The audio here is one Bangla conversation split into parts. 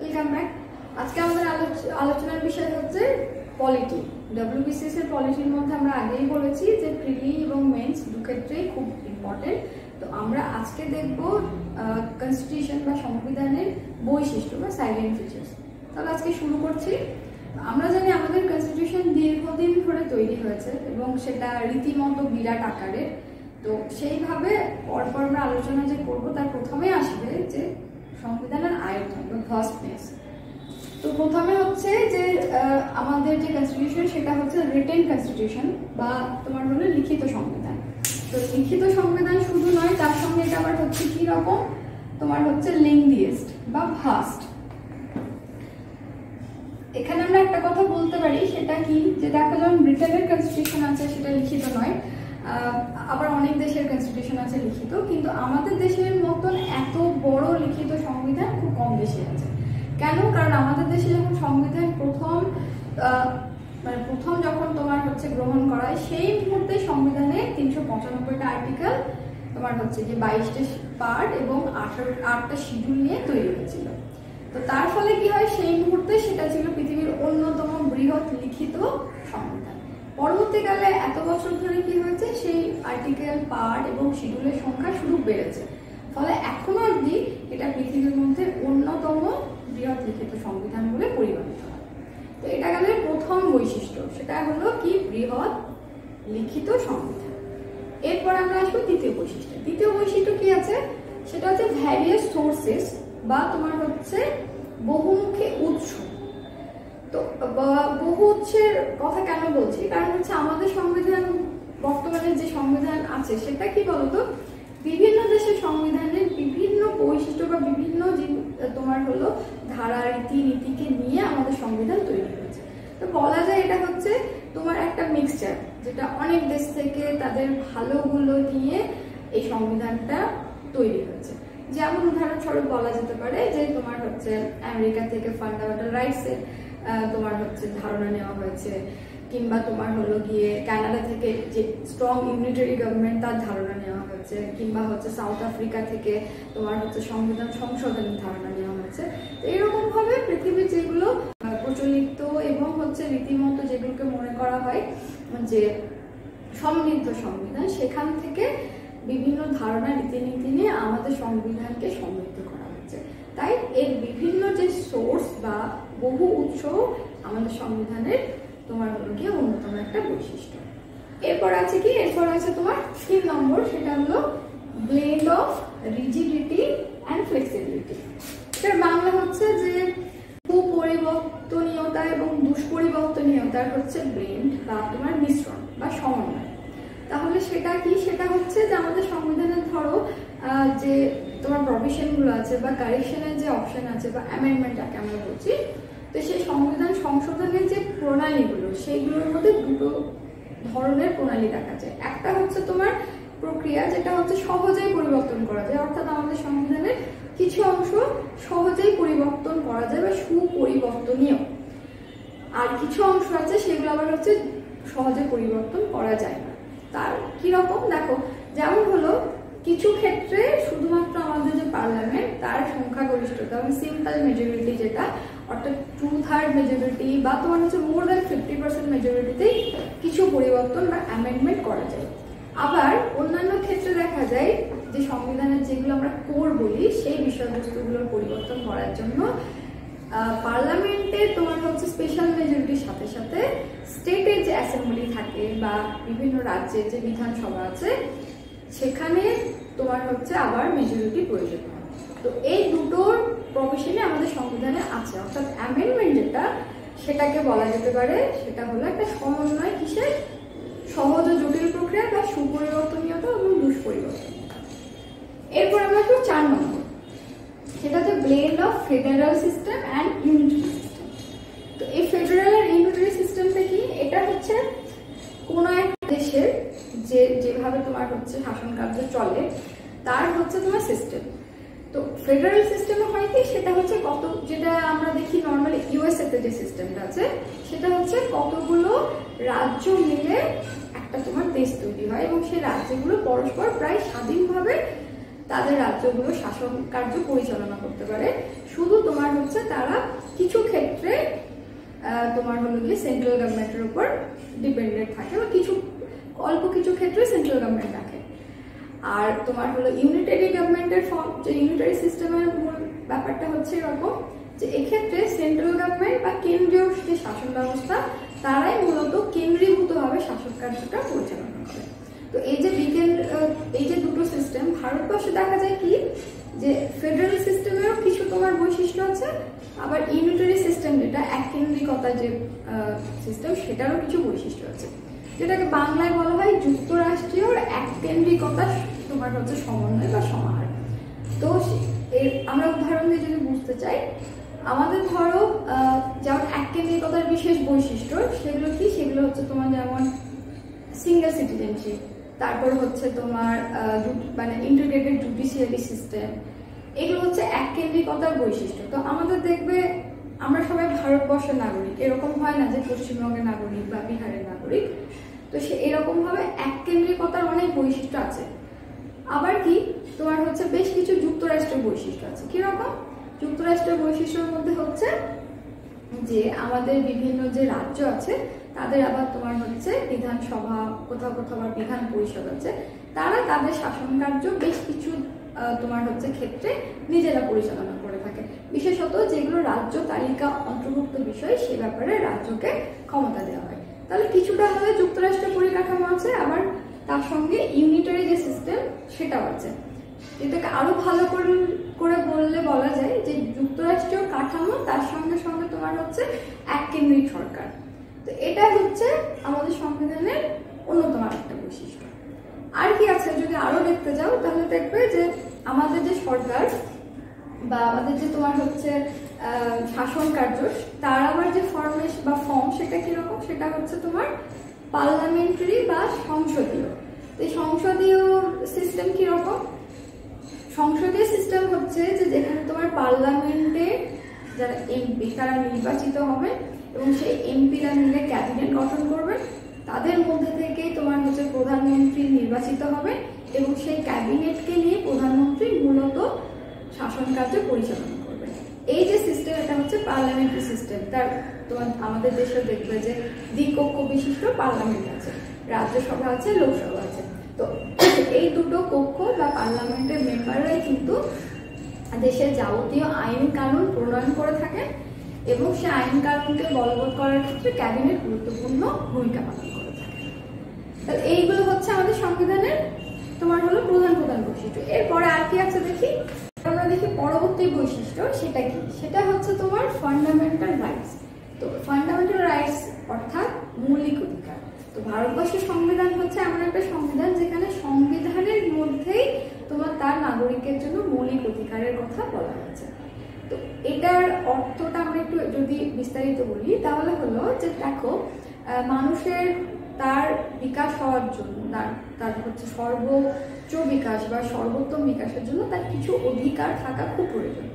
दीर्घदिन धरे तैरी रीतिमत बिराट आकारे तो पर आलोचना प्रथम संविधान आयतन भास्टनेस तो प्रथमे होच्छे जे आमादेर जे कन्स्टिट्यूशन सेटा होच्छे रिटेन कन्स्टिट्यूशन बा तोमार हलो लिखित संविधान। तो लिखित संविधान शुधु नय तार संगे एटा आबार होच्छे कि रकम तोमार होच्छे लेंथिएस्ट बा भास्ट। एखाने आमरा एकटा कथा बोलते पारी सेटा कि जे देखो ब्रिटेनेर कन्स्टिट्यूशन आछे सेटा लिखित नय आबार अनेक देशेर कन्स्टिट्यूशन आछे लिखित किन्तु आमादेर देशेर मतन एत बड़ लिखित संविधान खूब कम देशे आछे। কেন কারণ আমাদের দেশে যখন সংবিধান প্রথম যখন তোমার হচ্ছে গ্রহণ করা হয় সেই মুহূর্তে সংবিধানে ৩৯৫ টা আর্টিকেল তোমার হচ্ছে যে ২২ টা পার্ট এবং ১৮ টা শিডিউল নিয়ে তৈরি হয়েছিল। তো তার ফলে কি হয় সেই মুহূর্তে সেটা ছিল পৃথিবীর অন্যতম বৃহৎ লিখিত সংবিধান। পরবর্তীকালে এত বছর ধরে কি হয়েছে সেই আর্টিকেল পার্ট এবং শিডিউলের সংখ্যা শুধু বেড়েছে ফলে এখনো অবধি এটা পৃথিবীর মধ্যে অন্যতম बृहत लिखित संविधान परिगणित है। तो एटा गेलो प्रथम वैशिष्ट्य सेटा हलो कि बृहत लिखित संविधान। एरपर आमरा आसबो द्वितीय वैशिष्ट्य। द्वितीय वैशिष्ट्य कि आछे सेटा हच्छे भ्यारियास सोर्सेस बा तोमार हच्छे बहुमुखी उत्स। तो बहु उत्सेर कथा केन बोलछि कारण हच्छे आमादेर संविधान बर्तमाने जे संविधान आछे सेटा कि बोलतो विभिन्न देशेर संविधानेर विभिन्न वैशिष्ट्य बा विभिन्न तोमार हलो धारा रीति नीति के लिए आमादेर संविधान तैरी होयेछे। तो बला जाय एटा हच्छे तोमार एकटा मिक्सचार जेटा अनेक देश थेके तादेर भालोगुलो निये एई संविधानटा तैरी होयेछे। जेमन उदाहरणस्वरूप बला जेते पारे जे तोमार हच्छे आमेरिका थेके फांडामेंटल राइट्स एर तोमार हच्छे धारणा नेওয়া হয়েছে কিংবা তোমার হলো গিয়ে কানাডা থেকে যে স্ট্রং ইউনিটারি গভর্নমেন্ট তার ধারণা নেওয়া হয়েছে কিংবা হচ্ছে সাউথ আফ্রিকা থেকে তোমার হচ্ছে সংবিধান সংশোধনের ধারণা নেওয়া হয়েছে। তো এরকম ভাবে পৃথিবীর যেগুলো প্রচলিত এবং হচ্ছে রীতিমত যেগুলোকে মনে করা হয় যে সমৃদ্ধ সংবিধান সেখান থেকে বিভিন্ন ধারণা রীতিনীতি নিয়ে আমাদের সংবিধানকে সমৃদ্ধ করা হয়েছে। তাই এর বিভিন্ন যে সোর্স বা বহু উৎস আমাদের সংবিধানের तुम्हारे अन्यतम एक वैशिष्ट्य। एरपर आछे कि एरपर आछे तुम्हार 3 नम्बर सेटा हलो blend of rigidity and flexibility. এর বাংলা হচ্ছে যে সুপরিবর্তনীয়তা এবং দুষ্পরিবর্তনীয়তার হচ্ছে ব্লেন্ড বা তোমার মিশ্রণ বা সমন্বয়। তাহলে সেটা কি সেটা হচ্ছে যে আমাদের সংবিধানের ধরো যে তোমার প্রভিশন গুলো আছে বা কারেকশনের যে অপশন আছে বা অ্যামেন্ডমেন্ট যাকে আমরা বলছি तो से संविधान संशोधन जो प्रणालीगुलो सेगुलोर मध्य दुटो धरनेर प्रणाली देखा जाए। एकटा होच्छे तोमार प्रक्रिया जेटा होच्छे सहजेई परिवर्तन करा जाए अर्थात आमादेर संविधानेर किछु अंश सहजेई परिवर्तन करा जाए बा सुपरिवर्तनीय आर किछु अंश आछे सेगुलो आबार होच्छे सहजे परिवर्तन करा जाए ना। तार कि रकम देखो जेमन हलो কিছু ক্ষেত্রে শুধুমাত্র আমাদের যে পার্লামেন্ট তার সংখ্যাগরিষ্ঠতা মানে সিম্পল মেজরিটি যেটা অর্থাৎ 2/3 মেজরিটি বা তোমার হচ্ছে মোর দ্যান 50% মেজরিটিতেই কিছু পরিবর্তন বা অ্যামেন্ডমেন্ট করা যায়। আবার অন্যান্য ক্ষেত্রে দেখা যায় যে সংবিধানের যেগুলো আমরা কোর বলি সেই বিষয়বস্তুগুলোর পরিবর্তন করার জন্য পার্লামেন্টে তোমার হচ্ছে স্পেশাল মেজরিটির সাথে সাথে স্টেটের যে অ্যাসেম্বলি থাকে বা বিভিন্ন রাজ্যের যে বিধানসভা আছে সেখানে তোমার হচ্ছে আবার মেজরিটি প্রয়োজন। তো এই দুটোর প্রভিশনে আমাদের সংবিধানে আছে অর্থাৎ অ্যামেন্ডমেন্ট যেটা সেটাকে বলা যেতে পারে সেটা হলো একটা সমন্বয় কিসের সহজ ও জটিল প্রক্রিয়া বা সুপরিবর্তনীয়তা এবং দুষ্পরিবর্তন। এরপর আমরা আসবো 4 নম্বর সেটা হচ্ছে blend of federal system and unitary system. তো এই ফেডারাল আর ইউনিটারি সিস্টেমটা কি এটা হচ্ছে কোনো একটা দেশের যে যেভাবে তোমার হচ্ছে শাসন কার্য চলে তার হচ্ছে তোমার সিস্টেম। তো ফেডারেল সিস্টেমে হয় কি সেটা হচ্ছে কত যেটা আমরা দেখি নরমালি ইউএসএতে যে সিস্টেমটা আছে সেটা হচ্ছে কতগুলো রাজ্য মিলে একটা তোমার দেশ তৈরি হয় এবং সেই রাজ্যগুলো পরস্পর প্রায় স্বাধীনভাবে তাদের রাজ্যগুলো শাসন কার্য পরিচালনা করতে পারে। শুধু তোমার হচ্ছে তারা কিছু ক্ষেত্রে তোমার হলো গিয়ে সেন্ট্রাল গভর্নমেন্টের উপর ডিপেন্ডেন্ট থাকে বা কিছু অল্প কিছু ক্ষেত্রে সেন্ট্রাল গভর্নমেন্ট থাকে। আর তোমার হলো ইউনিটারি গভর্নমেন্টের ফর্ম, যে ইউনিটারি সিস্টেমের মূল ব্যাপারটা হচ্ছে এরকম যে এক্ষেত্রে সেন্ট্রাল গভর্নমেন্ট বা কেন্দ্রীয় যে শাসন ব্যবস্থা তারাই মূলত কেন্দ্রীভূতভাবে শাসন কার্যটা পরিচালনা করে। তো এই যে দুটো সিস্টেম ভারতবর্ষে দেখা যায় কি যে ফেডারেল সিস্টেমেরও কিছু তোমার বৈশিষ্ট্য আছে, আবার ইউনিটারি সিস্টেম যেটা এককেন্দ্রিকতা যে সিস্টেম সেটারও কিছু বৈশিষ্ট্য আছে, যেটাকে বাংলায় বলা হয় যুক্তরাষ্ট্রীয় এককেন্দ্রিকতা তোমার হচ্ছে সমন্বয় বা সমাহার। তো আমরা উদাহরণ দিয়ে যদি বুঝতে চাই, আমাদের ধরো যেমন এককেন্দ্রিকতার বিশেষ বৈশিষ্ট্য সেগুলো কি, সেগুলো হচ্ছে তোমার যেমন সিঙ্গেল সিটিজেনশিপ, তারপর হচ্ছে তোমার মানে ইন্টিগ্রেটেড জুডিশিয়ারি সিস্টেম, এগুলো হচ্ছে এককেন্দ্রিকতার বৈশিষ্ট্য। তো আমাদের দেখবে আমরা সবাই ভারতবর্ষের নাগরিক, এরকম হয় না যে পশ্চিমবঙ্গের নাগরিক বা বিহারের নাগরিক। তো সে এরকমভাবে এককেন্দ্রিকতার অনেক বৈশিষ্ট্য আছে। আবার কি তোমার হচ্ছে বেশ কিছু যুক্তরাষ্ট্রের বৈশিষ্ট্য আছে। কিরকম যুক্তরাষ্ট্রের বৈশিষ্ট্যের মধ্যে হচ্ছে যে আমাদের বিভিন্ন যে রাজ্য আছে তাদের আবার তোমার হচ্ছে বিধানসভা, কোথাও কোথাও আবার বিধান পরিষদ আছে, তারা তাদের শাসন কার্য বেশ কিছু তোমার হচ্ছে ক্ষেত্রে নিজেরা পরিচালনা করে থাকে, বিশেষত যেগুলো রাজ্য তালিকা অন্তর্ভুক্ত বিষয় সে ব্যাপারে রাজ্যকে ক্ষমতা দেওয়া হয়। তাহলে কিছুটা ভাবে যুক্তরাষ্ট্রের পরিকাঠামো আছে, আবার তার সঙ্গে ইউনিটারি যে সিস্টেম সেটাও আছে। এটাকে আরো ভালো করে বললে বলা যায় যে যুক্তরাষ্ট্রীয় কাঠামো তার সঙ্গে সঙ্গে তোমার হচ্ছে এককেন্দ্রিক সরকার। তো এটা হচ্ছে আমাদের সংবিধানের অন্যতম একটা বৈশিষ্ট্য। আর কি আছে যদি আরো দেখতে যাও তাহলে দেখবে যে আমাদের যে সরকার বা আমাদের যে তোমার হচ্ছে শাসন কার্য তার আবার যে ফর্মেশ বা ফর্ম সেটা কিরকম, সেটা হচ্ছে তোমার পার্লামেন্টারি বা সংসদীয়। তো সংসদীয় সিস্টেম কিরকম, সংসদীয় সিস্টেম হচ্ছে যে যেখানে তোমার পার্লামেন্টে যারা এমপি তারা নির্বাচিত হবে এবং সেই এমপিরা মিলে ক্যাবিনেট গঠন করবেন, তাদের মধ্যে থেকেই তোমার হচ্ছে প্রধানমন্ত্রী নির্বাচিত হবে এবং সেই ক্যাবিনেটকে নিয়ে প্রধানমন্ত্রী মূলত শাসন কার্য পরিচালনা করবেন। এই যে সিস্টেম এটা হচ্ছে পার্লামেন্টারি সিস্টেম। তার তোমার আমাদের দেশে দেখবে যে দ্বিকক্ষ বিশিষ্ট পার্লামেন্ট আছে, রাজ্যসভা আছে, লোকসভা আছে। তো এই দুটো কক্ষ বা পার্লামেন্টের মেম্বাররাই কিন্তু দেশের যাবতীয় আইন কানুন প্রণয়ন করে থাকেন এবং সে আইন কানুনকে বলবৎ করার ক্ষেত্রে ক্যাবিনেট গুরুত্বপূর্ণ ভূমিকা পালন করে থাকে। তাহলে এইগুলো হচ্ছে আমাদের সংবিধানের তোমার হলো প্রধান প্রধান বৈশিষ্ট্য। এরপরে আর কি আছে দেখি, আমরা দেখি পরবর্তী বৈশিষ্ট্য সেটা কি, সেটা হচ্ছে তোমার ফান্ডামেন্টাল রাইটস। তো ফান্ডামেন্টাল রাইটস অর্থাৎ মৌলিক অধিকার। তো ভারতবর্ষের সংবিধান হচ্ছে এমন একটা সংবিধান যেখানে সংবিধানের মধ্যেই তোমার তার নাগরিকের জন্য মৌলিক অধিকারের কথা বলা হয়েছে। তো এটার অর্থটা আমরা একটু যদি বিস্তারিত বলি তাহলে হলো যে দেখো মানুষের তার বিকাশ হওয়ার জন্য তার হচ্ছে সর্বোচ্চ বিকাশ বা সর্বোত্তম বিকাশের জন্য তার কিছু অধিকার থাকা খুব প্রয়োজন।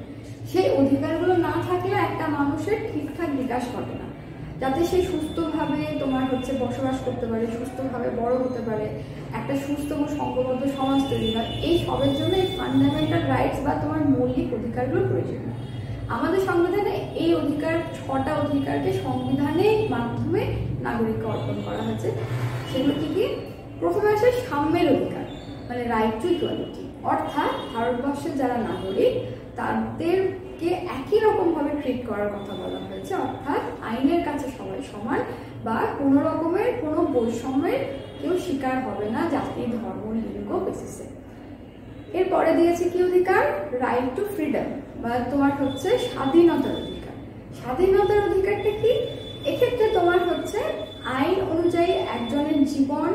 সেই অধিকারগুলো না থাকলে একটা মানুষের ঠিকঠাক বিকাশ ঘটে না, যাতে সে সুস্থভাবে তোমার হচ্ছে বসবাস করতে পারে, সুস্থভাবে বড় হতে পারে, একটা সুস্থ ও সংঘবদ্ধ সমাজ তৈরি হয়। এই সবের জন্য এই ফান্ডামেন্টাল রাইটস বা তোমার মৌলিক অধিকারগুলো প্রয়োজন। আমাদের সংবিধানে এই অধিকার 6টা অধিকারকে সংবিধানের মাধ্যমে নাগরিককে অর্পণ করা হয়েছে। সেগুলো কি কি? প্রথমে আসে সাম্যের অধিকার, মানে রাইট টু ইকুয়ালিটি, অর্থাৎ ভারতবর্ষের যারা নাগরিক তাদেরকে একই রকমভাবে ট্রিট করার কথা বলা হয়েছে, অর্থাৎ আইনের কাছে সবাই সমান বা কোনো রকমের কোনো বৈষম্যের কেউ শিকার হবে না জাতি, ধর্ম, লিঙ্গ বেসিসে। এরপরে দিয়েছে কি অধিকার, রাইট টু ফ্রিডম বা তোমার হচ্ছে স্বাধীনতার অধিকার। স্বাধীনতার অধিকারটা কি, এক্ষেত্রে তোমার হচ্ছে আইন অনুযায়ী একজনের জীবন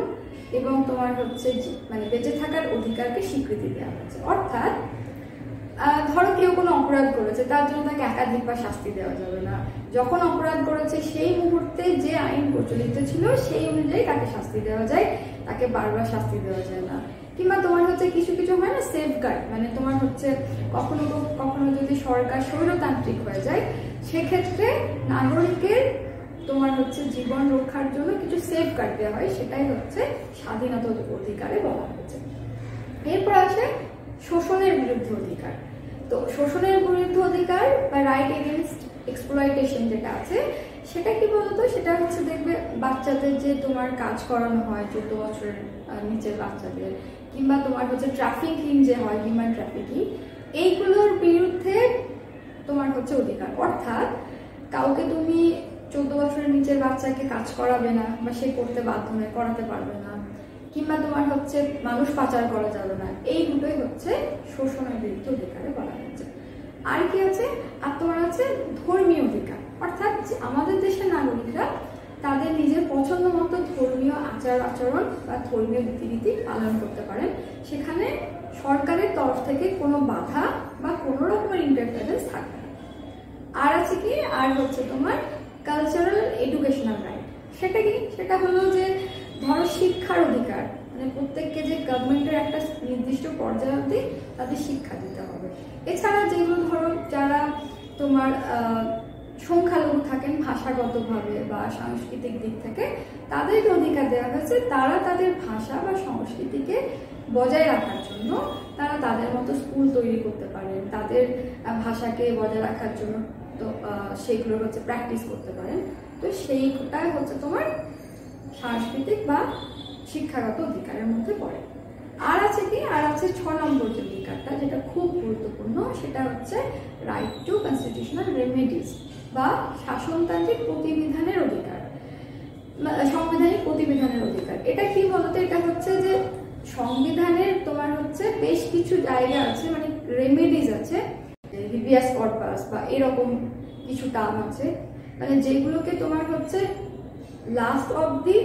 এবং তোমার হচ্ছে মানে বেঁচে থাকার অধিকারকে স্বীকৃতি দেওয়া হয়েছে। অর্থাৎ ধরো কেউ কোনো অপরাধ করেছে, তার জন্য তাকে একাধিকবার শাস্তি দেওয়া যাবে না, যখন অপরাধ করেছে সেই মুহূর্তে যে আইন প্রচলিত ছিল সেই অনুযায়ী তাকে শাস্তি দেওয়া যায়, তাকে বারবার শাস্তি দেওয়া যায় না। কিংবা তোমার হচ্ছে কিছু কিছু হয় না সেফগার্ড, মানে তোমার হচ্ছে কখনো কখনো যদি সরকার স্বৈরতান্ত্রিক হয়ে যায় সেক্ষেত্রে নাগরিকের তোমার হচ্ছে জীবন রক্ষার জন্য কিছু সেফগার্ড দেওয়া হয়, সেটাই হচ্ছে স্বাধীনতা অধিকারে বলা হয়েছে। এরপর আসে শোষণের বিরুদ্ধে অধিকার। তো শোষণের বিরুদ্ধে অধিকার বা রাইট এগেইনস্ট এক্সপ্লয়টেশন যেটা আছে সেটা কি বলতো, সেটা হচ্ছে দেখবে বাচ্চাদের যে তোমার কাজ করানো হয় 14 বছরের নিচের বাচ্চাদের, কিংবা তোমার হচ্ছে ট্রাফিকিং যে হয়, হিউম্যান ট্রাফিকিং, এইগুলোর বিরুদ্ধে তোমার হচ্ছে অধিকার। অর্থাৎ কাউকে তুমি 14 বছরের নিচের বাচ্চাকে কাজ করাবে না বা সে করতে বাধ্য নয়, করাতে পারবে না, কিংবা তোমার হচ্ছে মানুষ পাচার করা যাবে না, এই দুটোই হচ্ছে শোষণের বিরুদ্ধে অধিকারে বলা হচ্ছে। আর কি আছে, আর তোমার আছে ধর্মীয় অধিকার, অর্থাৎ আমাদের দেশের নাগরিকরা তাদের নিজের পছন্দ মতো ধর্মীয় আচার আচরণ বা ধর্মীয় রীতিনীতি পালন করতে পারেন, সেখানে সরকারের তরফ থেকে কোনো বাধা বা কোনো রকমের ইন্টারফারেন্স থাকবে না। আর আছে কি, আর হচ্ছে তোমার কালচারাল এডুকেশনাল রাইট। সেটা কি, সেটা হলো যে ধরো শিক্ষার অধিকার, মানে প্রত্যেককে যে গভর্নমেন্টের একটা নির্দিষ্ট পর্যায়ে অবধি তাদের শিক্ষা দিতে হবে। এছাড়া যেগুলো ধরো যারা তোমার সংখ্যালঘু থাকেন ভাষাগতভাবে বা সাংস্কৃতিক দিক থেকে, তাদেরকে অধিকার দেওয়া হয়েছে তারা তাদের ভাষা বা সংস্কৃতিকে বজায় রাখার জন্য তারা তাদের মতো স্কুল তৈরি করতে পারেন, তাদের ভাষাকে বজায় রাখার জন্য তো সেগুলোর হচ্ছে প্র্যাকটিস করতে পারেন। তো সেইটাই হচ্ছে তোমার সাংস্কৃতিক বা শিক্ষাগত অধিকারের মধ্যে পড়ে। আর আছে কি, আর আছে 6 নম্বর যে অধিকারটা যেটা খুব গুরুত্বপূর্ণ, সেটা হচ্ছে রাইট টু কনস্টিটিউশনাল রেমেডিস বা শাসনতান্ত্রিক প্রতিবিধানের অধিকার, সংবিধানিক প্রতিবিধানের অধিকার। এটা কি বলতো, এটা হচ্ছে যে সংবিধানের তোমার হচ্ছে বেশ কিছু জায়গা আছে, মানে রেমেডিস আছে, হিবিয়াস কর্পাস বা এরকম কিছু টার্ম আছে, মানে যেগুলোকে তোমার হচ্ছে লাস্ট অবধি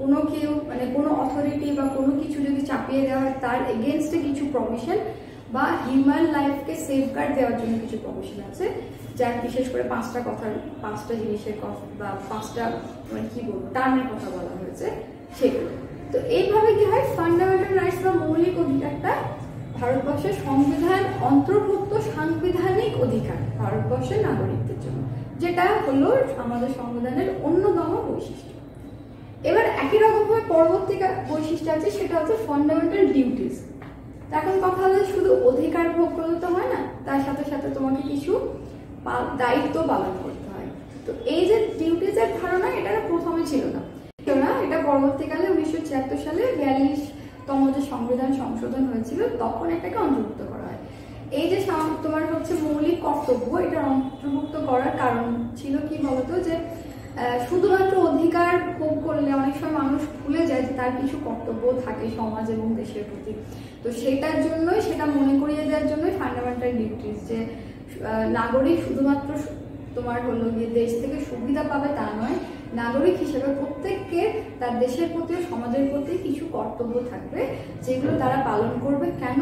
কোনো কেউ মানে কোনো অথরিটি বা কোনো কিছু যদি চাপিয়ে দেওয়া হয় তার এগেনস্টে কিছু প্রভিশন বা হিউম্যান লাইফকে সেফগার্ড দেওয়ার জন্য কিছু প্রভিশন আছে, যার বিশেষ করে 5টা জিনিসের কথা বা 5টা মানে কি বলবো টার্মের কথা বলা হয়েছে সেগুলো। তো এইভাবে কি হয়, ফান্ডামেন্টাল রাইটস বা মৌলিক অধিকারটা ভারতবর্ষের সংবিধান অন্তর্ভুক্ত সাংবিধানিক অধিকার ভারতবর্ষের নাগরিকদের জন্য, যেটা হলো আমাদের সংবিধানের অন্যতম বৈশিষ্ট্য। এবার একই রকমভাবে পরবর্তী বৈশিষ্ট্য আছে, সেটা হচ্ছে ফান্ডামেন্টাল ডিউটিস। এখন কথা হলো শুধু অধিকার ভোগ করলে তো হয় না, তার সাথে সাথে তোমাকে কিছু দায়িত্ব পালন করতে হয়। তো এই যে ডিউটিসের ধারণা এটা প্রথমে ছিল না, এটা পরবর্তীকালে 1976 সালে 42তম যে সংবিধান সংশোধন হয়েছিল তখন এটাকে অন্তর্ভুক্ত করা হয়। এই যে তোমার হচ্ছে মৌলিক কর্তব্য, এটা অন্তর্ভুক্ত করার কারণ ছিল কি বলতো, যে শুধুমাত্র অধিকার ভোগ করলে অনেক সময় মানুষ ভুলে যায় যে তার কিছু কর্তব্য থাকে সমাজ এবং দেশের প্রতি। তো সেটার জন্যই, সেটা মনে করিয়ে দেওয়ার জন্যই ফান্ডামেন্টাল ডিউটিস, যে নাগরিক শুধুমাত্র তোমার হলো গিয়ে দেশ থেকে সুবিধা পাবে তা নয়, নাগরিক হিসেবে প্রত্যেককে তার দেশের প্রতি ও সমাজের প্রতি কিছু কর্তব্য থাকবে যেগুলো তারা পালন করবে। কেন?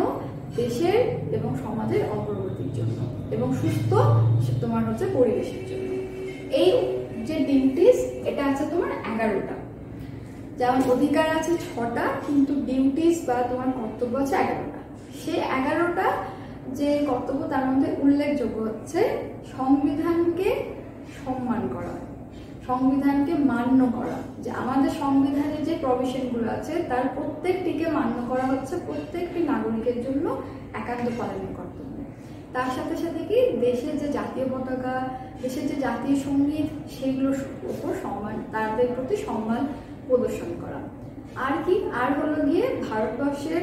দেশের এবং সমাজের অগ্রগতির জন্য এবং সুস্থ তোমার হচ্ছে পরিবেশের জন্য। এই যে ডিউটিস এটা আছে তোমার 11টা, যেমন অধিকার আছে 6টা কিন্তু ডিউটিস বা তোমার কর্তব্য আছে 11টা। সেই 11টা যে কর্তব্য তার মধ্যে উল্লেখযোগ্য হচ্ছে সংবিধানকে সম্মান করা, সংবিধানকে মান্য করা, যে আমাদের সংবিধানের যে প্রভিশনগুলো আছে তার প্রত্যেকটিকে মান্য করা হচ্ছে প্রত্যেকটি নাগরিকের জন্য একান্ত পালনের কর্তব্য। তার সাথে সাথে কি, দেশের যে জাতীয় পতাকা, দেশের যে জাতীয় সঙ্গীত, সেগুলোর উপর সম্মান, তাদের প্রতি সম্মান প্রদর্শন করা। আর কি, আর হলো গিয়ে ভারতবর্ষের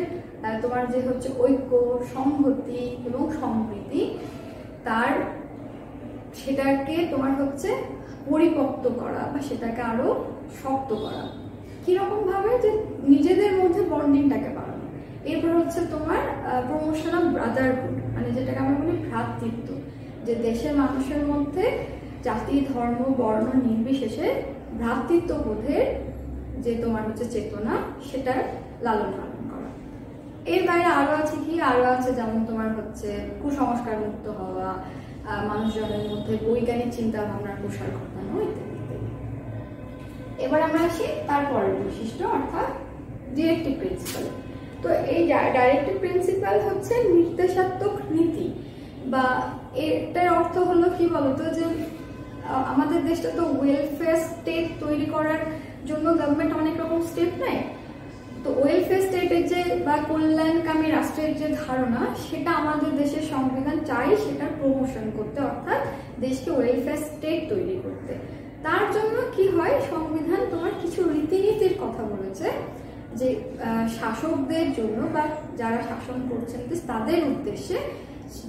তোমার যে হচ্ছে ঐক্য, সংহতি এবং সম্প্রীতি, তার সেটাকে তোমার হচ্ছে পরিপক্ত করা বা সেটাকে আরো শক্ত করা, কিরকম ভাবে যে নিজেদের মধ্যে বন্ডিংটাকে বাড়ানো। এরপর হচ্ছে তোমার প্রমোশন অফ ব্রাদারহুড, মানে যেটাকে আমরা বলি ভ্রাতৃত্ব, যে দেশের মানুষের মধ্যে জাতি, ধর্ম, বর্ণ নির্বিশেষে ভ্রাতৃত্ব বোধের যে তোমার হচ্ছে চেতনা, সেটার লালন পালন করা। এর বাইরে আরো আছে কি, আরো আছে যেমন তোমার হচ্ছে কুসংস্কার মুক্ত হওয়া, মানুষজনের মধ্যে বৈজ্ঞানিক চিন্তা ভাবনার প্রসার ঘটানো ইত্যাদি ইত্যাদি। এবার আমরা আসি তারপরের বৈশিষ্ট্য অর্থাৎ ডিরেক্টিভ প্রিন্সিপাল। তো এই ডাইরেক্টিভ প্রিন্সিপাল হচ্ছে নির্দেশাত্মক নীতি, বা এটার অর্থ হলো কি বলতো, যে আমাদের দেশটা তো ওয়েলফেয়ার স্টেট তৈরি করার জন্য গভর্নমেন্ট অনেক রকম স্টেপ নেয়। तो वेलफेयर स्टेट कल्याण कामी राष्ट्र धारणा से देश संविधान चाहिए से प्रमोशन करते अर्थात देश के वेलफेयर स्टेट तैरी करते तार जन्य कि हय संविधान तुम्हार किछु रीतिनीतिर कथा बोलेछे जे शासकदेर जन्य बा जारा शासन करछेन तादेर उद्देश्ये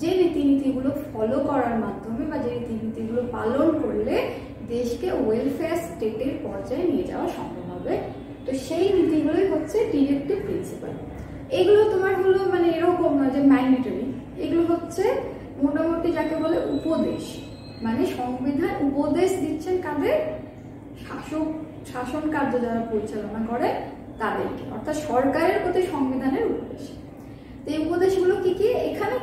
जे रीतिनीतिगुलो फलो करार माध्यमे बा जे रीतिनीतिगुलो पालन करले देश के वेलफेयर स्टेटेर पर्याये निये जाओया सम्भव हबे। तो सेई नीतिगुलोई होच्छे डिरेक्टिव प्रिन्सिपल। एगुलो तुम्हार हलो माने एरकम ना जे मैंडेटरी, एगुलो होच्छे मोटामुटी जाके बोले उपदेश, माने संविधान उपदेश दिच्छेन कादेर शासक शासन कार्य द्वारा परिचालना करे तादेरके अर्थात सरकारेर प्रति संविधानेर उपदेश। तो एई उपदेशगुलो कि कि एखाने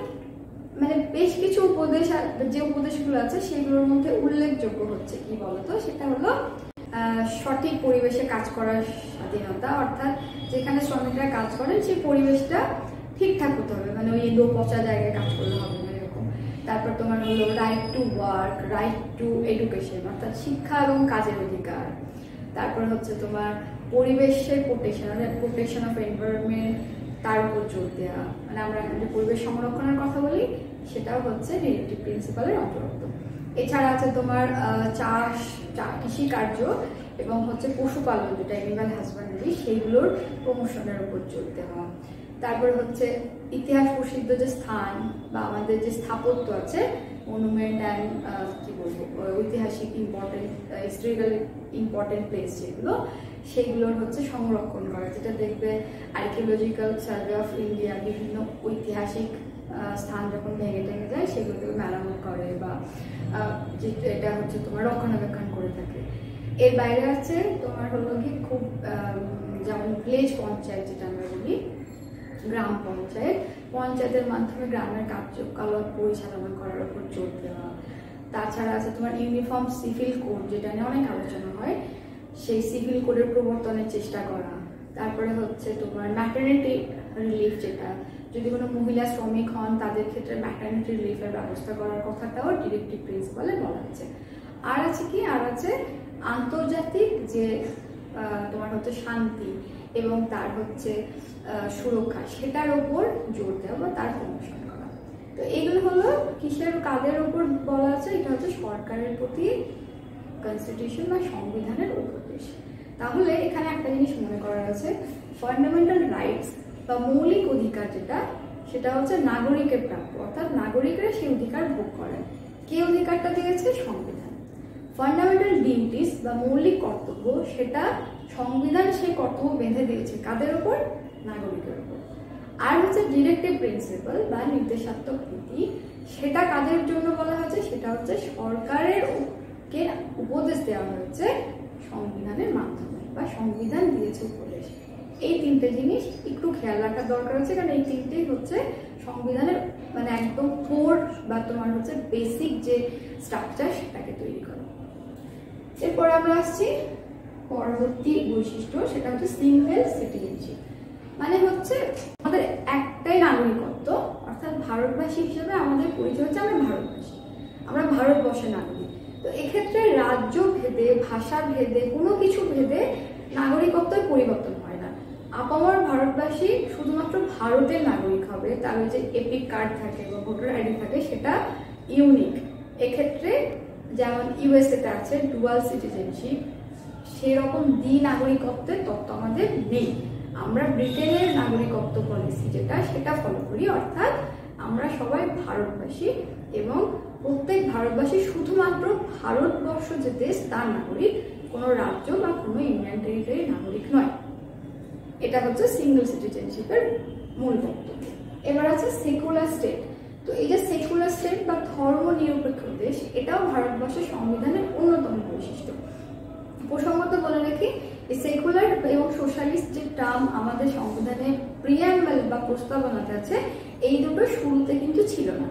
माने बेश किछु उपदेश जे उपदेशगुलो आछे सेगुलोर मध्ये उल्लेखयोग्य होच्छे कि बोलतो सेटा हलो सठिक परिवेशे काज करार स्वाधीनता अर्थात जेखाने श्रमिकरा काज करें सेई परिवेशटा ठीकठाक होते हबे माने ओई लो पचा जायगाय काज करते हबे ना एरकम। तारपर तोमार हलो right to work, right to education अर्थात शिक्षा एबं काजेर अधिकार, तारपर होच्छे तोमार परिवेशेर प्रोटेक्शन प्रोटेक्शन अफ एनवायरनमेंट तार उपर जोर देওয়া माने आमरा जे परिवेश संरक्षणेर कथा बोली सेटाও होच्छे डिरेक्टिव प्रिन्सिपलेर अंतर्गत। এছাড়া আছে তোমার চাষ কৃষি কার্য এবং হচ্ছে পশুপালন যেটা এনিম্যাল হাজবেন্ডারি সেইগুলোর প্রমোশনের উপর চলতে হয়। তারপর হচ্ছে ইতিহাস প্রসিদ্ধ যে স্থান বা আমাদের যে স্থাপত্য আছে মনুমেন্ট অ্যান্ড কি বলবো ঐতিহাসিক ইম্পর্টেন্ট হিস্টোরিক্যাল ইম্পর্টেন্ট প্লেস যেগুলো সেগুলোর হচ্ছে সংরক্ষণ করা, যেটা দেখবে আর্কিওলজিক্যাল সার্ভে অফ ইন্ডিয়া বিভিন্ন ঐতিহাসিক स्थान जो भेगे टेगे जाए से मेरामत करे तुम्हार रक्षणाबेक्षण करे। एर बाइरे आछे तुम्हार हलो कि खूब जेमन विलेज पंचायत जेटा आमरा बोली ग्राम पंचायत पंचायतेर माध्यमे ग्रामेर कार्यकलाप परिचालना करार उपर जोर देওয়া। ताछाड़ा आछे तुम्हार यूनिफर्म सिविल कोड जेटा निये अनेक आलोचना हय सेई सिविल कोडेर प्रवर्तनेर चेष्टा करा। तारपरे होच्छे तुम्हार मैटरनिटी रिलीफ जेटा যদি কোনো মহিলা শ্রমিক হন তাদের ক্ষেত্রে ম্যাটারনিটি রিলিফের ব্যবস্থা করার কথাটাও ডিরেক্টিভ প্রিন্সিপালে বলা আছে। আর আছে কি আর আছে আন্তর্জাতিক যে তোমার হচ্ছে শান্তি এবং তার হচ্ছে সুরক্ষা সেটার উপর জোর দেওয়া বা তার প্রমোশন করা। তো এগুলো হলো কিসের কাদের উপর বলা আছে, এটা হচ্ছে সরকারের প্রতি কনস্টিটিউশন বা সংবিধানের উপদেশ। তাহলে এখানে একটা জিনিস মনে করা আছে ফান্ডামেন্টাল রাইটস বা মৌলিক অধিকার যেটা সেটা হচ্ছে নাগরিকের প্রাপ্য অর্থাৎ নাগরিকরা সেই অধিকার ভোগ করেন। কে অধিকারটা দিয়েছে? সংবিধান। ফান্ডামেন্টাল ডিউটিস বা মৌলিক কর্তব্য সেটা সংবিধান সেই কর্তব্য বেঁধে দিয়েছে কাদের উপর? নাগরিকের উপর। আর হচ্ছে ডিরেক্টিভ প্রিন্সিপাল বা নির্দেশাত্মক নীতি সেটা কাদের জন্য বলা হয়েছে? সেটা হচ্ছে সরকারের কে উপদেশ দেওয়া হয়েছে সংবিধানের মাধ্যমে বা সংবিধান দিয়েছে উপদেশ। এই তিনটে জিনিস একটু খেয়াল রাখার দরকার আছে কারণ এই তিনটেই হচ্ছে সংবিধানের মানে একদম কোর বা তোমার হচ্ছে বেসিক যে স্ট্রাকচার সেটাকে তৈরি করো। এরপর আমরা আসছি পরবর্তী বৈশিষ্ট্য, সেটা হচ্ছে সিঙ্গেল সিটিজেনশিপ মানে হচ্ছে আমাদের একটাই নাগরিকত্ব অর্থাৎ ভারতবাসী হিসেবে আমাদের পরিচয় হচ্ছে আমরা ভারতবাসী, আমরা ভারতবর্ষের নাগরিক। তো এক্ষেত্রে রাজ্য ভেদে ভাষা ভেদে কোনো কিছু ভেদে নাগরিকত্বের পরিবর্তন হয়। আপামর ভারতবাসী শুধুমাত্র ভারতের নাগরিক হবে, তার যে এপিক কার্ড থাকে বা ভোটার আইডি থাকে সেটা ইউনিক। এক্ষেত্রে যেমন ইউএসএতে আছে ডুয়াল সিটিজেনশিপ, সেরকম দ্বি নাগরিকত্বের তত্ত্ব আমাদের নেই। আমরা ব্রিটেনের নাগরিকত্ব পলিসি যেটা সেটা ফলো করি অর্থাৎ আমরা সবাই ভারতবাসী এবং প্রত্যেক ভারতবাসী শুধুমাত্র ভারতবর্ষ যে দেশ তার নাগরিক, কোনো রাজ্য বা কোনো ইউনিয়ন টেরিটরির নাগরিক নয়। এটা হচ্ছে সিঙ্গেল সিটিজেনশিপের মূল বক্তব্য। এবার আছে সেকুলার স্টেট। তো এই যে সেকুলার স্টেট বা ধর্ম নিরপেক্ষ দেশ এটাও ভারতবর্ষের সংবিধানের অন্যতম বৈশিষ্ট্য। প্রসঙ্গত বলে রাখি এই সেকুলার এবং সোশ্যালিস্ট যে টার্ম আমাদের সংবিধানে প্রিয়াম্বল বা প্রস্তাবনাতে আছে এই দুটো শুরুতে কিন্তু ছিল না,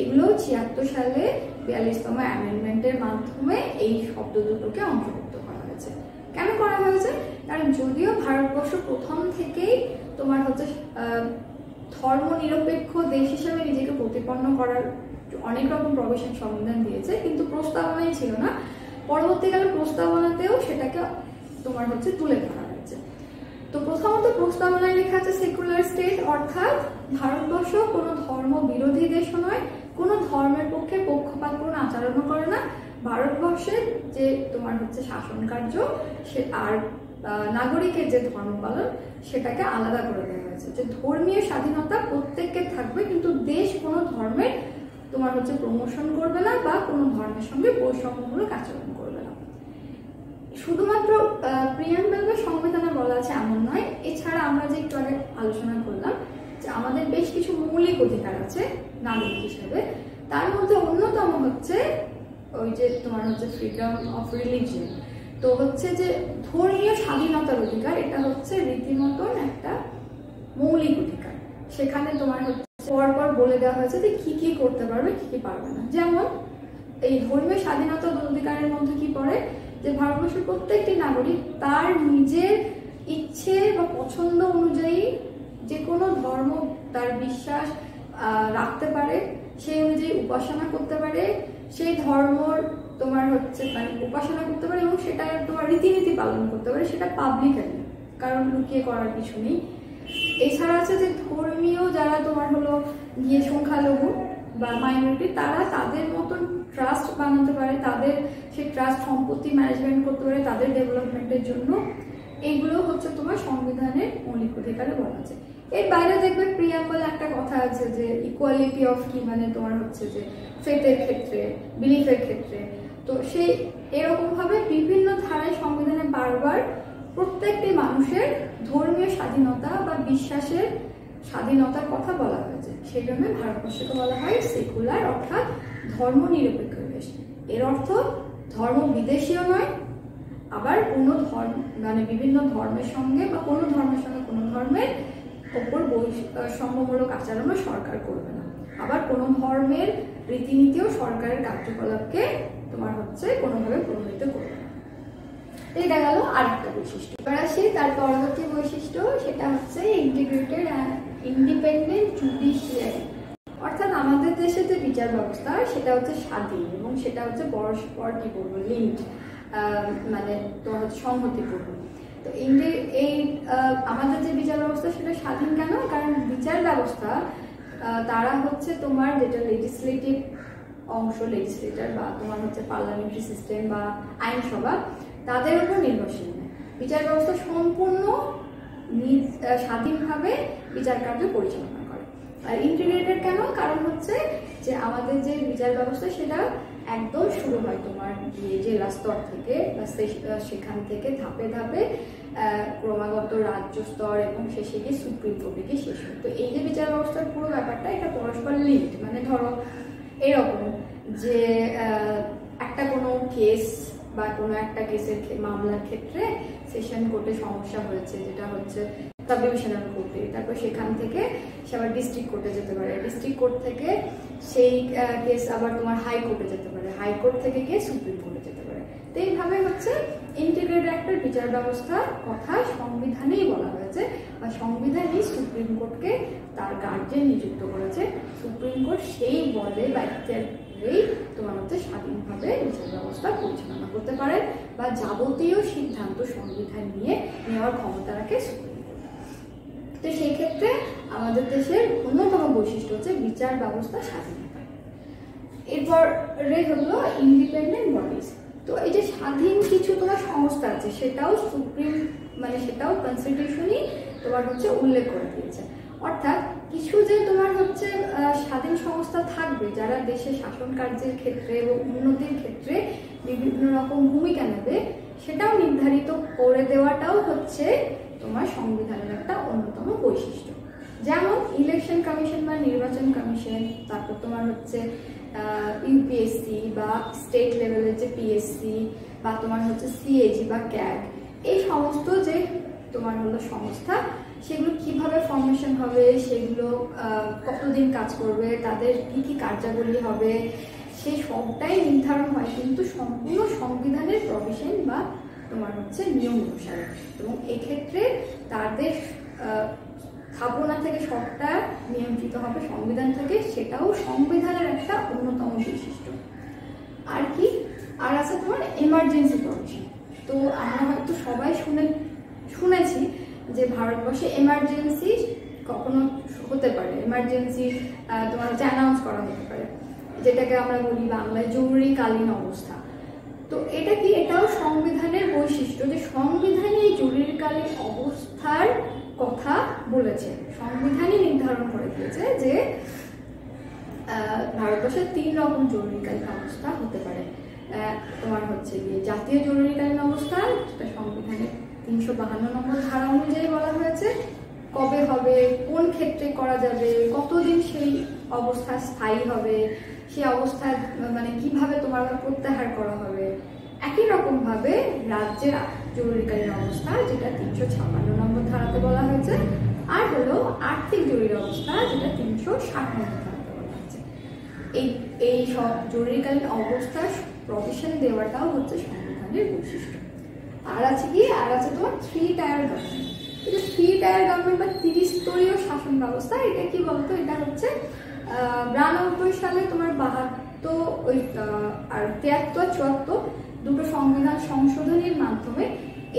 এগুলো ৭৬ সালে ৪২তম অ্যামেন্ডমেন্টের মাধ্যমে এই শব্দ দুটোকে অন্তর্ভুক্ত করা হয়েছে। কেন করা হয়েছে? কারণ যদিও ভারতবর্ষ প্রথম থেকেই তোমার হচ্ছে ধর্ম নিরপেক্ষ দেশ হিসেবে নিজেকে প্রতিপন্ন করার অনেক রকম প্রভিশন সংবিধান দিয়েছে, কিন্তু প্রস্তাবনাই ছিল না। পরবর্তীকালে প্রস্তাবনাতেও সেটাকে তোমার হচ্ছে তুলে ধরা হয়েছে। তো तो प्रथमत प्रस्तावना लेखा আছে সেকুলার স্টেট অর্থাৎ ভারতবর্ষ কোনো ধর্ম বিরোধী দেশ নয়, কোনো ধর্মের পক্ষে পক্ষপাতপূর্ণ আচরণ করে না। ভারতবর্ষের যে তোমার হচ্ছে শাসন কার্য সে আর নাগরিকের যে ধর্ম পালন সেটাকে আলাদা করে দেওয়া হয়েছে। যে ধর্মীয় স্বাধীনতা প্রত্যেককে থাকবে, কিন্তু দেশ কোনো ধর্মের তোমার হচ্ছে প্রমোশন করবে না বা কোনো ধর্মের সঙ্গে বৈষম্যমূলক আচরণ করবে না। শুধুমাত্র প্রিয়াম্বল বা সংবিধানে বলা আছে এমন নয়। এছাড়া আমরা যে একটু আগে আলোচনা করলাম যে আমাদের বেশ কিছু মৌলিক অধিকার আছে নাগরিক হিসেবে, তার মধ্যে অন্যতম হচ্ছে ওই যে তোমার হচ্ছে ফ্রিডম অফ রিলিজিয়ন। তো হচ্ছে যে ধর্মীয় স্বাধীনতার অধিকার, এটা হচ্ছে রীতিমতন একটা মৌলিক অধিকার। সেখানে তোমার হচ্ছে পরপর বলে দেওয়া হয়েছে যে কি কি করতে পারবে কি কি পারবে না। যেমন এই ধর্মীয় স্বাধীনতার অধিকারের মধ্যে কি পড়ে, যে ভারতবর্ষের প্রত্যেকটি নাগরিক তার নিজের ইচ্ছে বা পছন্দ অনুযায়ী যে কোনো ধর্ম তার বিশ্বাস রাখতে পারে, সেই অনুযায়ী উপাসনা করতে পারে, সেই ধর্ম তোমার হচ্ছে মানে উপাসনা করতে পারে এবং সেটা তোমার রীতিনীতি পালন করতে পারে, সেটা পাবলিকলি, কারণ লুকিয়ে করার কিছু নেই। এছাড়া আছে যে ধর্মীয় যারা তোমার হলো গিয়ে সংখ্যালঘু বা মাইনরিটি, তারা তাদের মতন ট্রাস্ট বানাতে পারে, তাদের সেই ট্রাস্ট সম্পত্তি ম্যানেজমেন্ট করতে পারে তাদের ডেভেলপমেন্টের জন্য। এইগুলো হচ্ছে তোমার সংবিধানের মৌলিক অধিকারে বলা আছে। এর বাইরে দেখবে প্রিয়াম্বল একটা কথা আছে যে ইকুয়ালিটি অফ কি মানে তোমার হচ্ছে যে ফেথের ক্ষেত্রে, বিলিফের ক্ষেত্রে। তো সেই এরকম ভাবে বিভিন্ন ধারায় সংবিধানে বারবার প্রত্যেকটি মানুষের ধর্মীয় স্বাধীনতা বা বিশ্বাসের স্বাধীনতার কথা বলা হয়েছে। সেই জন্য ভারতবর্ষকে বলা হয় সেকুলার অর্থাৎ ধর্ম নিরপেক্ষ দেশ। এর অর্থ ধর্ম বিদেশীয় নয়, আবার কোনো ধর্ম মানে বিভিন্ন ধর্মের সঙ্গে বা কোনো ধর্মের সঙ্গে কোনো ধর্মের ওপর বৈষম্যমূলক আচরণও সরকার করবে না, আবার কোনো ধর্মের রীতিনীতিও সরকারের কার্যকলাপকে তোমার হচ্ছে কোনোভাবে প্রভাবিত করবে না। এটা গেল আরেকটা বৈশিষ্ট্য। এবার আসি তার পরবর্তী বৈশিষ্ট্য, সেটা হচ্ছে ইন্টিগ্রেটেড ইন্ডিপেন্ডেন্ট জুডিশিয়ারি। অর্থাৎ আমাদের দেশে যে বিচার ব্যবস্থা সেটা হচ্ছে স্বাধীন এবং সেটা হচ্ছে পরস্পর কি বলবো লিঙ্ক মানে তোমার হচ্ছে সংহতিপূর্ণ। তো এই আমাদের যে বিচার ব্যবস্থা সেটা স্বাধীন কেন, কারণ বিচার ব্যবস্থা তারা হচ্ছে তোমার যেটা লেজিসলেটিভ অংশ লেজিসলেটর বা তোমার হচ্ছে পার্লামেন্টারি সিস্টেম বা আইনসভা তাদের উপর নির্ভরশীল নয়। বিচার ব্যবস্থা সম্পূর্ণ স্বাধীনভাবে বিচার কার্য পরিচালনা করে। আর ইন্টিগ্রেটেড কেন, কারণ হচ্ছে যে আমাদের যে বিচার ব্যবস্থা সেটা একদম শুরু হয় তোমার গিয়ে জেলা স্তর থেকে বা সেখান থেকে ধাপে ধাপে ক্রমাগত রাজ্য স্তর এবং শেষে গিয়ে সুপ্রিম কোর্টে গিয়ে শেষ হয়। তো এই যে বিচার ব্যবস্থার পুরো ব্যাপারটা এটা পরস্পর লিঙ্ক। মানে ধরো এরকম যে একটা কোনো কেস বা কোনো একটা কেসের মামলার ক্ষেত্রে সেশন কোর্টে সমস্যা হয়েছে, যেটা হচ্ছে সাব ডিভিশনাল কোর্টে, তারপর সেখান থেকে সে আবার ডিস্ট্রিক্ট কোর্টে যেতে পারে, ডিস্ট্রিক্ট কোর্ট থেকে সেই কেস আবার তোমার হাইকোর্টে যেতে পারে, হাইকোর্ট থেকে গিয়ে সুপ্রিম কোর্টে যেতে পারে। তো এইভাবে হচ্ছে ইন্টিগ্রেটেড একটা বিচার ব্যবস্থার কথা সংবিধানেই বলা হয়েছে বা সংবিধানই সুপ্রিম কোর্টকে তার গার্জেন নিযুক্ত করেছে। সুপ্রিম কোর্ট সেই বলে বা তোমার হচ্ছে স্বাধীনভাবে বিচার ব্যবস্থা পরিচালনা করতে পারে বা যাবতীয় সিদ্ধান্ত সংবিধান নিয়ে নেওয়ার ক্ষমতা রাখে সুপ্রিম কোর্ট। তো সেই ক্ষেত্রে আমাদের দেশের অন্যতম বৈশিষ্ট্য হচ্ছে বিচার ব্যবস্থা স্বাধীনতা। এরপর হলো ইন্ডিপেন্ডেন্ট বডিজ। তো এই যে স্বাধীন কিছু তোমার সংস্থা আছে সেটাও সুপ্রিম মানে সেটাও কনস্টিটিউশনই তোমার হচ্ছে উল্লেখ করে দিয়েছে। অর্থাৎ কিছু যে তোমার হচ্ছে স্বাধীন সংস্থা থাকবে যারা দেশের শাসন কার্যের ক্ষেত্রে এবং উন্নতির ক্ষেত্রে বিভিন্ন রকম ভূমিকা নেবে, সেটাও নির্ধারিত করে দেওয়াটাও হচ্ছে তোমার সংবিধানের একটা অন্যতম বৈশিষ্ট্য। যেমন ইলেকশন কমিশন বা নির্বাচন কমিশন, তারপর তোমার হচ্ছে ইউপিএসসি বা স্টেট লেভেলের যে পিএসসি বা তোমার হচ্ছে সিএজি বা ক্যাগ, এই সমস্ত যে তোমার হলো সংস্থা সেগুলো কিভাবে ফর্মেশন হবে, সেগুলো কতদিন কাজ করবে, তাদের কি কি কার্যাবলী হবে, সেই সবটাই নির্ধারণ হয় কিন্তু সম্পূর্ণ সংবিধানের প্রভিশন বা তোমার হচ্ছে নিয়ম অনুসারে। এবং এক্ষেত্রে তাদের স্থাপনা থেকে সবটা নিয়ন্ত্রিত হবে সংবিধান থেকে, সেটাও সংবিধানের একটা অন্যতম বৈশিষ্ট্য। আর কি আর আছে তোমার এমার্জেন্সি প্রভিশন। তো আমরা হয়তো সবাই শুনেছি যে ভারতবর্ষে এমার্জেন্সি কখনো হতে পারে, এমার্জেন্সি তোমার হচ্ছে অ্যানাউন্স করা হতে পারে, যেটাকে আমরা বলি বাংলায় জরুরিকালীন অবস্থা। তো এটা কি, এটাও সংবিধানের বৈশিষ্ট্য যে সংবিধানে এই জরুরিকালীন অবস্থার কথা বলেছে, সংবিধানই নির্ধারণ করে দিয়েছে যে ভারতবর্ষের 3 রকম জরুরিকালীন অবস্থা হতে পারে। তোমার হচ্ছে জাতীয় জরুরিকালীন অবস্থা, যেটা সংবিধানের 352 নম্বর ধারা অনুযায়ী বলা হয়েছে, কবে হবে, কোন ক্ষেত্রে করা যাবে, কতদিন সেই অবস্থা স্থায়ী হবে, সেই অবস্থা মানে কিভাবে তোমার প্রত্যাহার করা হবে। একই রকম ভাবে রাজ্যের জরুরিকালীন অবস্থা, যেটা 356 নম্বর ধারাতে বলা হয়েছে, আর হলো আর্থিক জরুরি অবস্থা, যেটা 360 নম্বর ধারাতে বলা হয়েছে। এই সব জরুরিকালীন অবস্থার প্রভিশন দেওয়াটাও হচ্ছে সংবিধানের বৈশিষ্ট্য। আর আছে তোমার 3 টায়ার গভর্নমেন্ট। এটা 3 টায়ার গভর্নমেন্ট বা 30 স্তরীয় শাসন ব্যবস্থা। এটা কি বলতো, এটা হচ্ছে 92 সালে তোমার 72 আর 73-74 দুটো সংবিধান সংশোধনের মাধ্যমে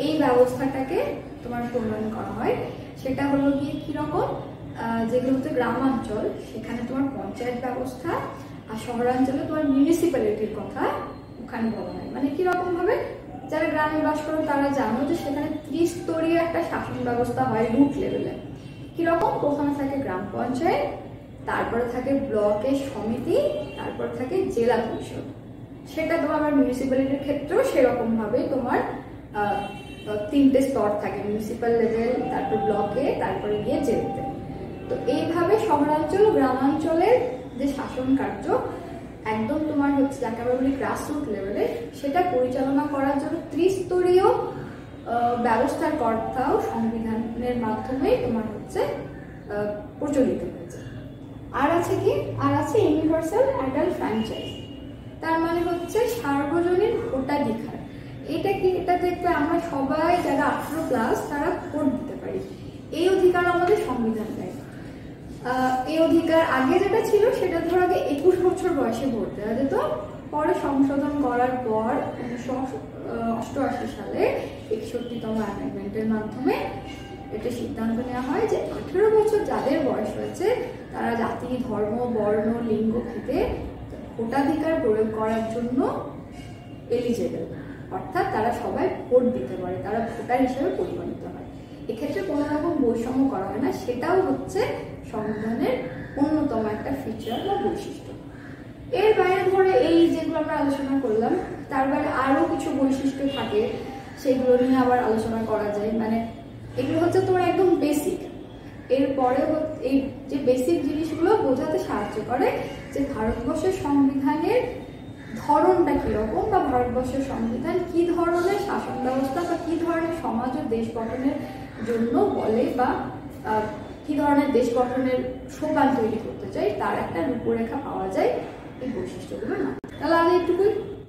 এই ব্যবস্থাটাকে তোমার প্রণয়ন করা হয়। সেটা হলো গিয়ে কিরকম, যেগুলো হচ্ছে গ্রামাঞ্চল, সেখানে তোমার পঞ্চায়েত ব্যবস্থা, আর শহরাঞ্চলে তোমার মিউনিসিপ্যালিটির কথা ওখানে বলা হয়। মানে কিরকম ভাবে, যারা গ্রামে বাস করো তারা জানো যে সেখানে 3 স্তরীয় একটা শাসন ব্যবস্থা হয় রুট লেভেলে। কিরকম, প্রথমে থাকে গ্রাম পঞ্চায়েত, তারপরে থাকে ব্লকের সমিতি, তারপর থাকে জেলা পরিষদ। সেটা তোমার আমার মিউনিসিপ্যালিটির ক্ষেত্রেও সেরকম ভাবে তোমার 3টে স্তর থাকে, মিউনিসিপ্যাল লেভেল, তারপর ব্লকে, তারপরে গিয়ে জেলাতে। তো এইভাবে শহরাঞ্চল গ্রামাঞ্চলের যে শাসন কার্য একদম তোমার হচ্ছে যাকে আমরা বলি গ্রাসরুট লেভেলে, সেটা পরিচালনা করার জন্য 3 স্তরীয় ব্যবস্থার কথাও সংবিধানের মাধ্যমে তোমার হচ্ছে প্রচলিত হয়েছে। আর আছে ইউনিভার্সাল অ্যাডাল্ট ফ্র্যাঞ্চাইজ, তার মানে হচ্ছে সার্বজনীন ভোটাধিকার। এটা কি, এটা দেখবে আমরা সবাই যারা 18+ তারা ভোট দিতে পারি, এই অধিকার আমাদের সংবিধান দেয়। এই অধিকার আগে যেটা ছিল সেটা ধরো আগে 21 বছর বয়সে ভোট দেওয়া যেত, পরে সংশোধন করার পর 1988 সালে 61তম অ্যামেন্ডমেন্টের মাধ্যমে এটা সিদ্ধান্ত নেওয়া হয় যে 18 বছর যাদের বয়স হয়েছে তারা জাতি, ধর্ম, বর্ণ, লিঙ্গ ভেদে ভোটাধিকার প্রয়োগ করার জন্য এলিজেবল, অর্থাৎ তারা সবাই ভোট দিতে পারে, তারা ভোটার হিসেবে পরিগণিত হয়। এক্ষেত্রে কোনো রকম বৈষম্য করা হয় না, সেটাও হচ্ছে সংবিধানের অন্যতম একটা ফিচার বা বৈশিষ্ট্য। এর বাইরে ধরে এই যেগুলো আমরা আলোচনা করলাম, তার বাইরে আরও কিছু বৈশিষ্ট্য থাকে, সেগুলো নিয়ে আবার আলোচনা করা যায়। মানে এগুলো হচ্ছে তোমার একদম বেসিক। এরপরে এই যে বেসিক জিনিসগুলো বোঝাতে সাহায্য করে যে ভারতবর্ষের সংবিধানের ধরনটা কীরকম, বা ভারতবর্ষের সংবিধান কী ধরনের শাসন ব্যবস্থা বা কী ধরনের সমাজ ও দেশ গঠনের জন্য বলে, বা কী ধরনের দেশ গঠনের সোপান তৈরি করতে চাই, তার একটা রূপরেখা পাওয়া যায় এই বৈশিষ্ট্যগুলো না। তাহলে আমি একটুকুই